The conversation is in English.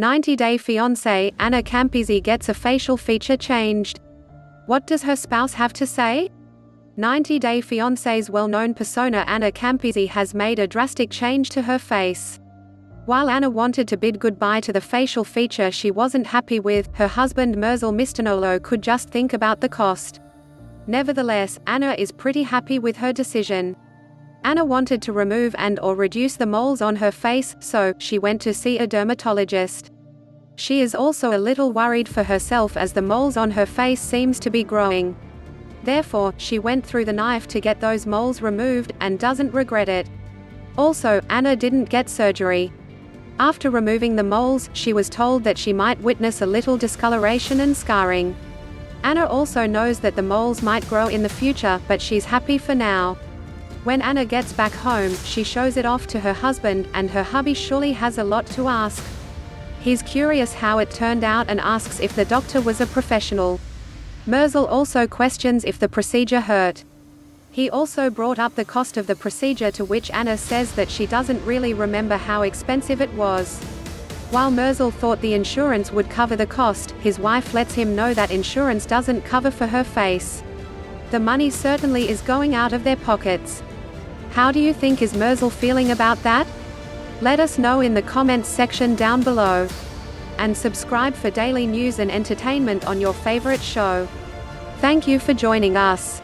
90 Day Fiancé, Anna Campisi gets a facial feature changed. What does her spouse have to say? 90 Day Fiancé's well-known persona Anna Campisi has made a drastic change to her face. While Anna wanted to bid goodbye to the facial feature she wasn't happy with, her husband Mursel Mistanoglu could just think about the cost. Nevertheless, Anna is pretty happy with her decision. Anna wanted to remove and/or reduce the moles on her face, so she went to see a dermatologist. She is also a little worried for herself as the moles on her face seems to be growing. Therefore, she went through the knife to get those moles removed, and doesn't regret it. Also, Anna didn't get surgery. After removing the moles, she was told that she might witness a little discoloration and scarring. Anna also knows that the moles might grow in the future, but she's happy for now. When Anna gets back home, she shows it off to her husband, and her hubby surely has a lot to ask. He's curious how it turned out and asks if the doctor was a professional. Mursel also questions if the procedure hurt. He also brought up the cost of the procedure, to which Anna says that she doesn't really remember how expensive it was. While Mursel thought the insurance would cover the cost, his wife lets him know that insurance doesn't cover for her face. The money certainly is going out of their pockets. How do you think is Mursel feeling about that? Let us know in the comments section down below. And subscribe for daily news and entertainment on your favorite show. Thank you for joining us.